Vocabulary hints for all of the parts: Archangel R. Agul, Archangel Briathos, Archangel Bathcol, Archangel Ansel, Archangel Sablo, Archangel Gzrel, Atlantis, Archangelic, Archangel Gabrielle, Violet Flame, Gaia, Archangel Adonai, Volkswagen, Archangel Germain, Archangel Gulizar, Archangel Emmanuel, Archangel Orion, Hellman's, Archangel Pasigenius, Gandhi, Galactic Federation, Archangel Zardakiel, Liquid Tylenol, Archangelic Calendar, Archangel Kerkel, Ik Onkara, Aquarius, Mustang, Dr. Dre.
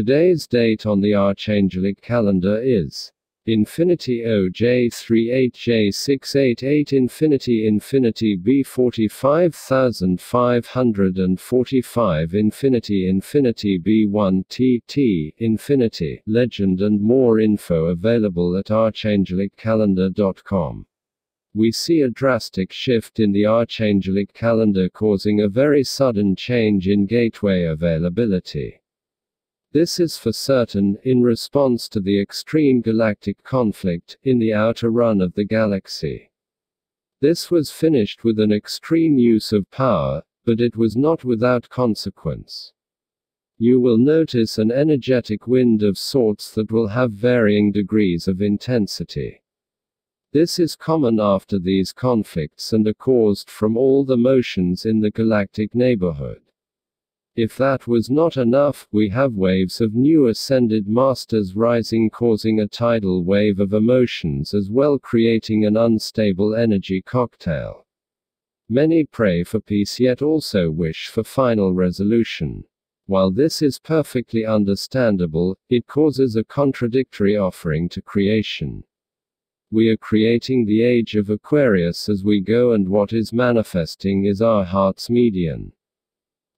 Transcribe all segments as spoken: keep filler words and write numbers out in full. Today's date on the Archangelic calendar is Infinity O J three eight J six eight eight Infinity Infinity B four five five four five Infinity Infinity B one T T Infinity Legend and more info available at archangelic calendar dot com. We see a drastic shift in the Archangelic calendar causing a very sudden change in gateway availability. This is for certain, in response to the extreme galactic conflict, in the outer run of the galaxy. This was finished with an extreme use of power, but it was not without consequence. You will notice an energetic wind of sorts that will have varying degrees of intensity. This is common after these conflicts and are caused from all the motions in the galactic neighborhood. If that was not enough, we have waves of new ascended masters rising, causing a tidal wave of emotions as well, creating an unstable energy cocktail. Many pray for peace yet also wish for final resolution. While this is perfectly understandable, it causes a contradictory offering to creation. We are creating the age of Aquarius as we go, and what is manifesting is our heart's median.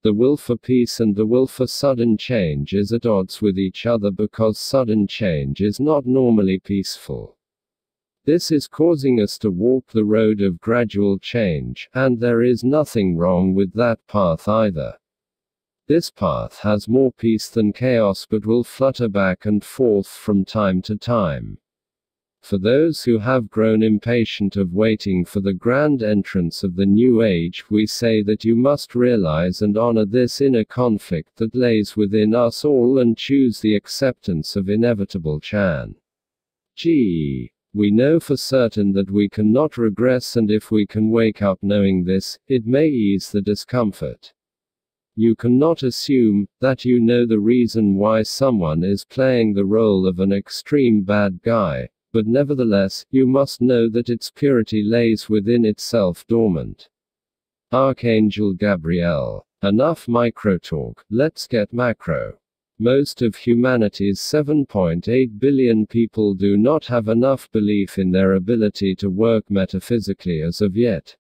The will for peace and the will for sudden change is at odds with each other, because sudden change is not normally peaceful. This is causing us to walk the road of gradual change, and there is nothing wrong with that path either. This path has more peace than chaos, but will flutter back and forth from time to time. For those who have grown impatient of waiting for the grand entrance of the new age, we say that you must realize and honor this inner conflict that lays within us all and choose the acceptance of inevitable change. Gee, we know for certain that we cannot regress, and if we can wake up knowing this, it may ease the discomfort. You cannot assume that you know the reason why someone is playing the role of an extreme bad guy. But nevertheless, you must know that its purity lays within itself dormant. Archangel Gabrielle. Enough micro talk, let's get macro. Most of humanity's seven point eight billion people do not have enough belief in their ability to work metaphysically as of yet.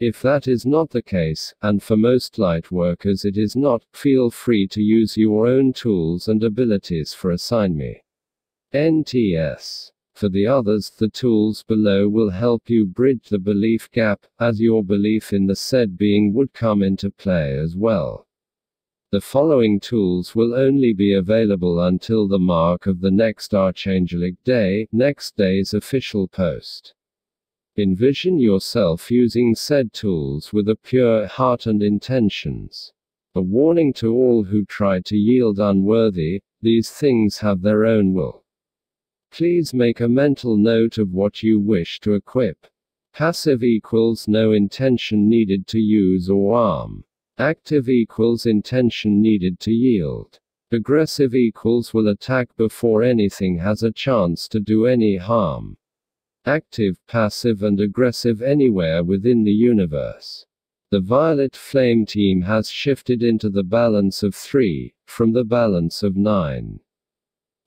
If that is not the case, and for most light workers it is not, feel free to use your own tools and abilities for Assign Me. N T S. For the others, the tools below will help you bridge the belief gap, as your belief in the said being would come into play as well. The following tools will only be available until the mark of the next Archangelic Day, next day's official post. Envision yourself using said tools with a pure heart and intentions. A warning to all who try to yield unworthy, these things have their own will. Please make a mental note of what you wish to equip. Passive equals no intention needed to use or arm. Active equals intention needed to yield. Aggressive equals will attack before anything has a chance to do any harm. Active, passive and aggressive anywhere within the universe. The Violet Flame team has shifted into the balance of three, from the balance of nine.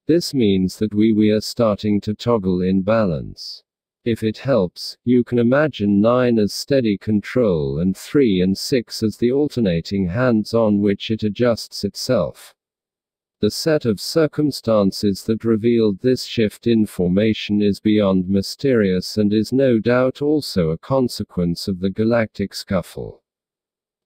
This means that we, we are starting to toggle in balance. If it helps, you can imagine nine as steady control and three and six as the alternating hands on which it adjusts itself. The set of circumstances that revealed this shift in formation is beyond mysterious and is no doubt also a consequence of the galactic scuffle.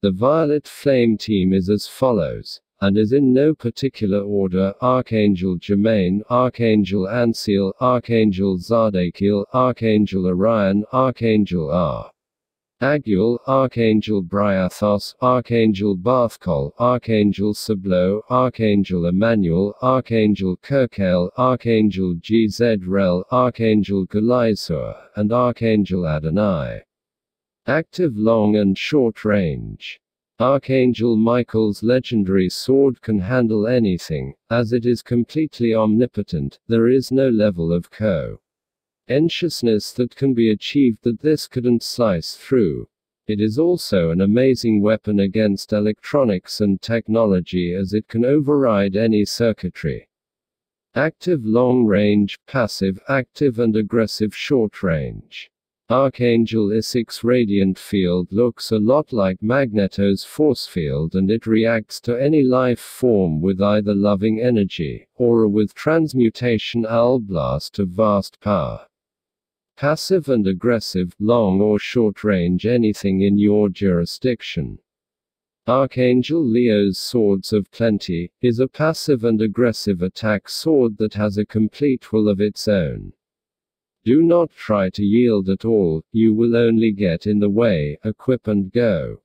The Violet Flame team is as follows, and is in no particular order: Archangel Germain, Archangel Ansel, Archangel Zardakiel, Archangel Orion, Archangel R. Agul, Archangel Briathos, Archangel Bathcol, Archangel Sablo, Archangel Emmanuel, Archangel Kerkel, Archangel Gzrel, Archangel Gulizar, and Archangel Adonai. Active long and short range. Archangel Michael's legendary sword can handle anything, as it is completely omnipotent. There is no level of co-consciousness that can be achieved that this couldn't slice through. It is also an amazing weapon against electronics and technology, as it can override any circuitry. Active long range, passive, active and aggressive short range. Archangel Isaac's radiant field looks a lot like Magneto's force field, and it reacts to any life form with either loving energy, or with transmutation al blast of vast power. Passive and aggressive, long or short range, anything in your jurisdiction. Archangel Leo's Swords of Plenty is a passive and aggressive attack sword that has a complete will of its own. Do not try to yield at all, you will only get in the way. Equip and go.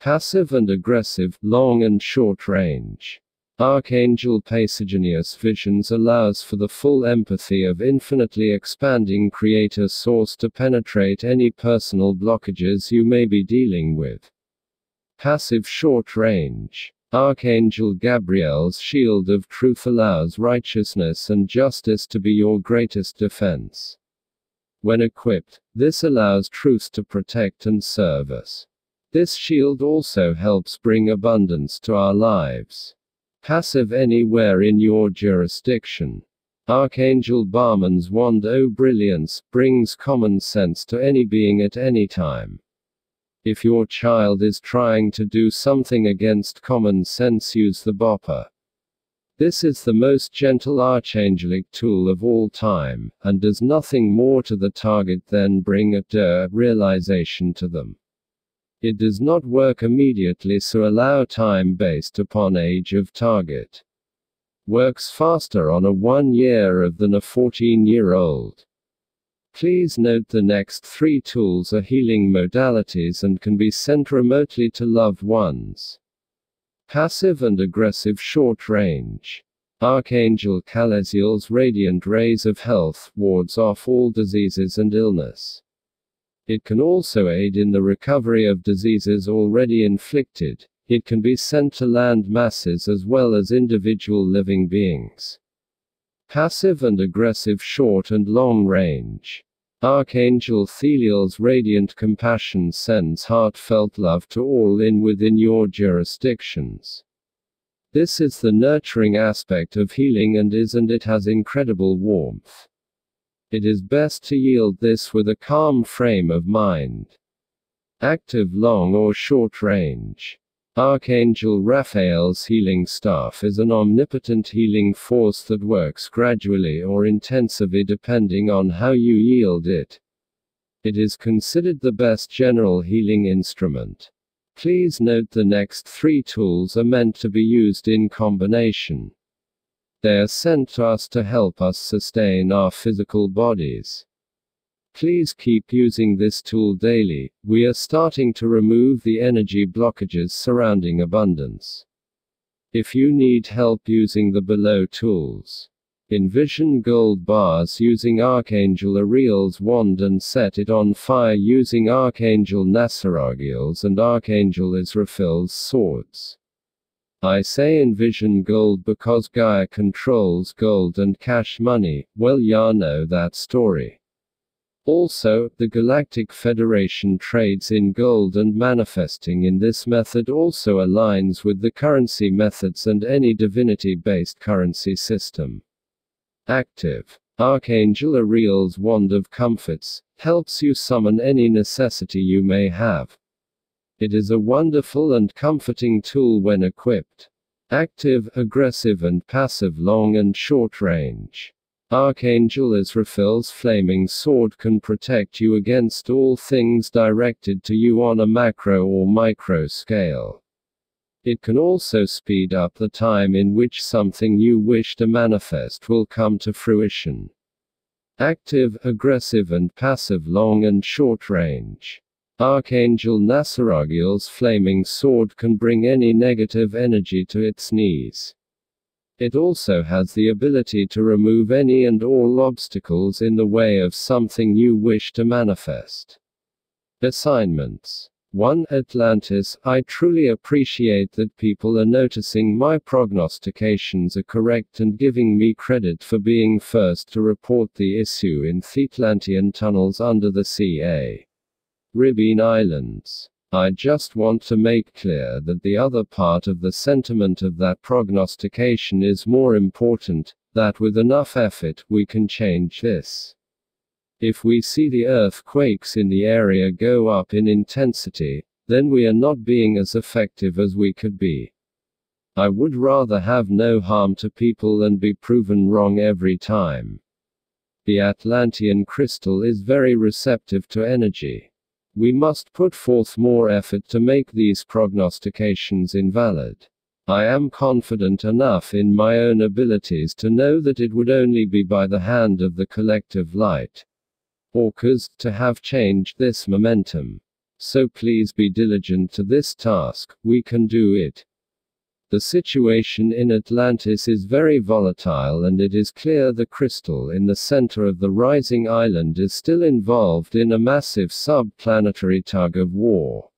Passive and aggressive, long and short range. Archangel Pasigenius Visions allows for the full empathy of infinitely expanding Creator Source to penetrate any personal blockages you may be dealing with. Passive short range. Archangel Gabrielle's Shield of Truth allows righteousness and justice to be your greatest defense. When equipped, this allows truth to protect and serve us. This shield also helps bring abundance to our lives. Passive anywhere in your jurisdiction. Archangel Barman's Wand O Brilliance brings common sense to any being at any time. If your child is trying to do something against common sense, use the bopper. This is the most gentle archangelic tool of all time, and does nothing more to the target than bring a duh realization to them. It does not work immediately, so allow time based upon age of target. Works faster on a one-year-old than a fourteen-year-old. Please note the next three tools are healing modalities and can be sent remotely to loved ones. Passive and aggressive short range. Archangel Calaziel's Radiant Rays of Health wards off all diseases and illness. It can also aid in the recovery of diseases already inflicted. It can be sent to land masses as well as individual living beings. Passive and aggressive short and long range. Archangel Theliel's Radiant Compassion sends heartfelt love to all in within your jurisdictions. This is the nurturing aspect of healing and is and it has incredible warmth. It is best to yield this with a calm frame of mind. Active long or short range. Archangel Raphael's Healing Staff is an omnipotent healing force that works gradually or intensively depending on how you yield it. It is considered the best general healing instrument. Please note the next three tools are meant to be used in combination. They are sent to us to help us sustain our physical bodies. Please keep using this tool daily. We are starting to remove the energy blockages surrounding abundance. If you need help using the below tools, envision gold bars using Archangel Ariel's wand and set it on fire using Archangel Nasaragiel's and Archangel Israfil's swords. I say envision gold because Gaia controls gold and cash money. Well, ya know that story. Also, the Galactic Federation trades in gold, and manifesting in this method also aligns with the currency methods and any divinity-based currency system. Active. Archangel Ariel's Wand of Comforts helps you summon any necessity you may have. It is a wonderful and comforting tool when equipped. Active, aggressive and passive long and short range. Archangel Azraphil's Flaming Sword can protect you against all things directed to you on a macro or micro scale. It can also speed up the time in which something you wish to manifest will come to fruition. Active, aggressive and passive long and short range. Archangel Nasaragiel's Flaming Sword can bring any negative energy to its knees. It also has the ability to remove any and all obstacles in the way of something you wish to manifest. Assignments. one. Atlantis. I truly appreciate that people are noticing my prognostications are correct and giving me credit for being first to report the issue in the Atlantean tunnels under the sea. Ribbon Islands. I just want to make clear that the other part of the sentiment of that prognostication is more important, that with enough effort, we can change this. If we see the earthquakes in the area go up in intensity, then we are not being as effective as we could be. I would rather have no harm to people than be proven wrong every time. The Atlantean crystal is very receptive to energy. We must put forth more effort to make these prognostications invalid. I am confident enough in my own abilities to know that it would only be by the hand of the collective light, orcas, to have changed this momentum. So please be diligent to this task, we can do it. The situation in Atlantis is very volatile, and it is clear the crystal in the center of the rising island is still involved in a massive sub-planetary tug-of-war.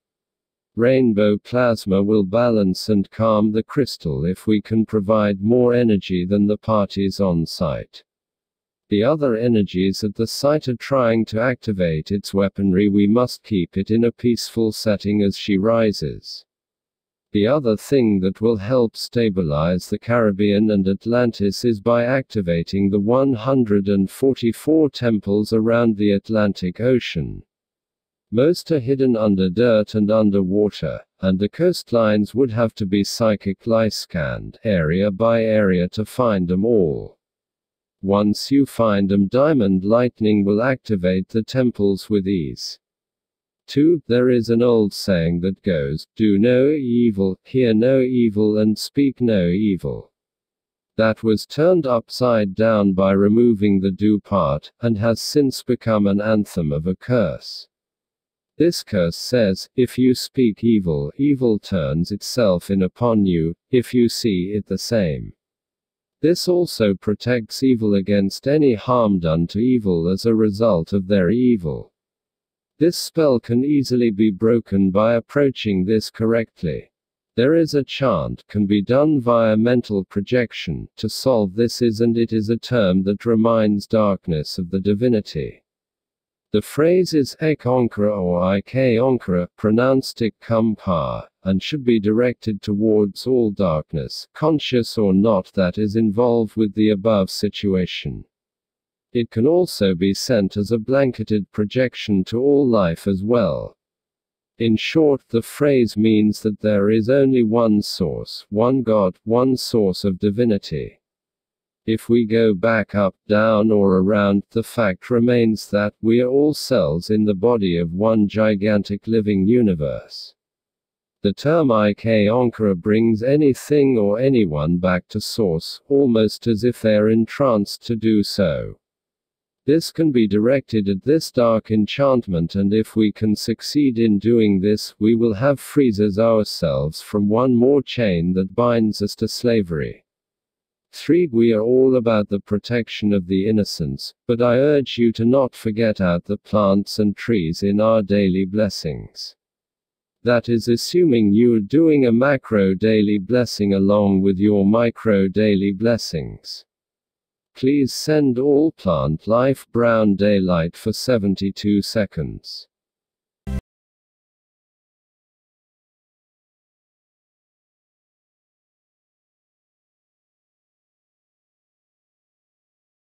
Rainbow plasma will balance and calm the crystal if we can provide more energy than the parties on site. The other energies at the site are trying to activate its weaponry. We must keep it in a peaceful setting as she rises. The other thing that will help stabilize the Caribbean and Atlantis is by activating the one hundred forty-four temples around the Atlantic Ocean. Most are hidden under dirt and under water, and the coastlines would have to be psychically scanned, area by area, to find them all. Once you find them, diamond lightning will activate the temples with ease. two There is an old saying that goes, do no evil, hear no evil and speak no evil. That was turned upside down by removing the do part, and has since become an anthem of a curse. This curse says, if you speak evil, evil turns itself in upon you, if you see it the same. This also protects evil against any harm done to evil as a result of their evil. This spell can easily be broken by approaching this correctly. There is a chant, can be done via mental projection, to solve this is, and it is a term that reminds darkness of the divinity. The phrase is Ik Onkara or Ik Onkara, pronounced Ik Onkara, and should be directed towards all darkness, conscious or not, that is involved with the above situation. It can also be sent as a blanketed projection to all life as well. In short, the phrase means that there is only one source, one God, one source of divinity. If we go back, up, down or around, the fact remains that we are all cells in the body of one gigantic living universe. The term Ik Onkara brings anything or anyone back to source, almost as if they are entranced to do so. This can be directed at this dark enchantment, and if we can succeed in doing this, we will have freezes ourselves from one more chain that binds us to slavery. three We are all about the protection of the innocents, but I urge you to not forget out the plants and trees in our daily blessings. That is assuming you are doing a macro daily blessing along with your micro daily blessings. Please send all plant life brown daylight for seventy-two seconds.